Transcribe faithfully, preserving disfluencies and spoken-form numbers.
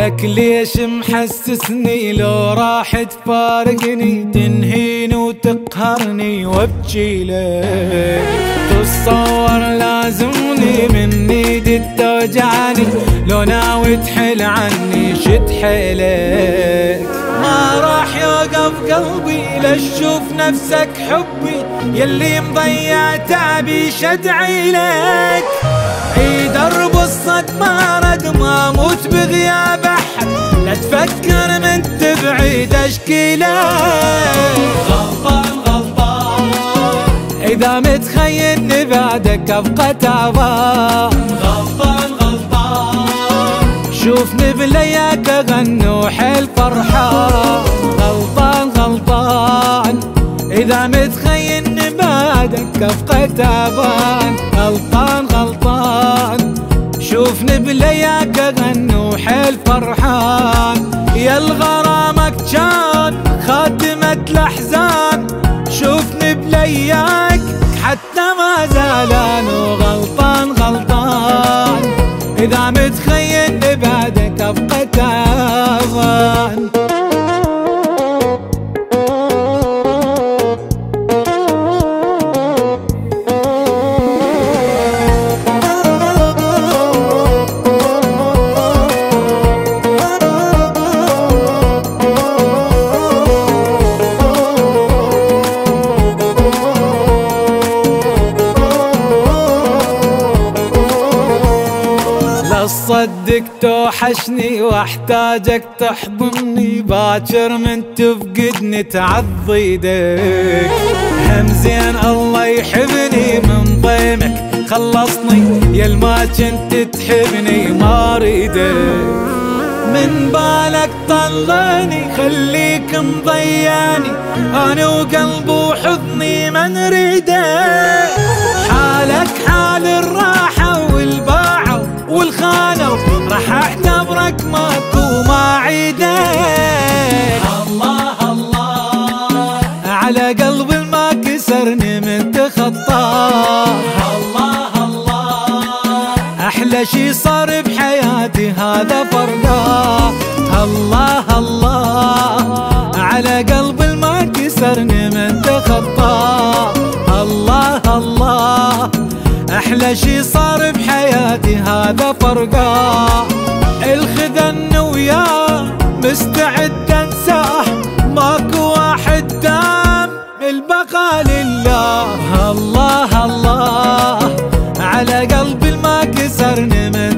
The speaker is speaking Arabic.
لك ليش محسسني لو راح تفارقني تنهيني وتقهرني وابجي لك تتصور لازمني من ايدي توجعني لو ناوي تحل عني شد حيلك ما راح يوقف قلبي لاشوف نفسك حبي يلي مضيع تعبي شدعي لك عيد درب الصد ما رد ما موت بغياب احد لا تفكر من تبعيد اشكي لك غلطان غلطان اذا متخيلني بعدك ابقى تعبان غلطان غلطان شوفني بلياك اغني وحيل فرحان غلطان غلطان اذا متخيلني بعدك ابقى تعبان غلطان غلطان شوفني بلياك اغني وحيل فرحان يا الغرامك كان خاتمة الاحزان شوفني بلياك حتى ما زالان وغلطان غلطان اذا متخيلني بعدك ابقى تعبان صدق توحشني واحتاجك تحضني باكر من تفقدني تعض ايدك هم زين الله يحبني من ضيمك خلصني يا الما كنت تحبني ما اريدك من بالك طلعني خليك مضيعني انا وقلب وحضني ما نريدك حالك حال الراحه والباعه والخانه راح اعتبرك ماكو ما عيدك الله الله على قلبي ما كسرني من تخطاه الله الله احلى شي صار بحياتي هذا فرقاه الله الله على قلبي ما كسرني من تخطاه الله الله أحلى شي صار بحياتي هذا فرقاه الخذن وياه مستعد انساه ماكو واحد دام البقاء لله الله الله على قلبي ما كسرني من